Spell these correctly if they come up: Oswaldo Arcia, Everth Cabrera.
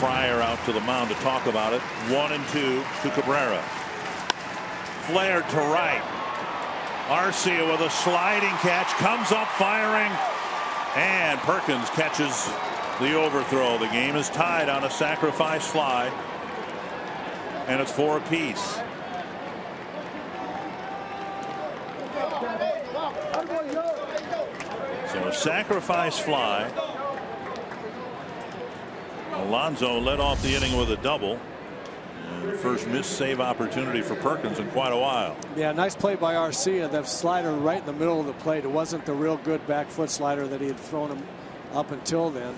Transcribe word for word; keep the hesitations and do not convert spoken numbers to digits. Fryer out to the mound to talk about it. One and two to Cabrera. Flair to right. Arcia with a sliding catch, comes up firing, and Perkins catches the overthrow. The game is tied on a sacrifice fly, and it's four apiece. So a sacrifice fly. Alonso led off the inning with a double. First missed save opportunity for Perkins in quite a while. Yeah, nice play by Arcia. That slider right in the middle of the plate. It wasn't the real good back foot slider that he had thrown him up until then.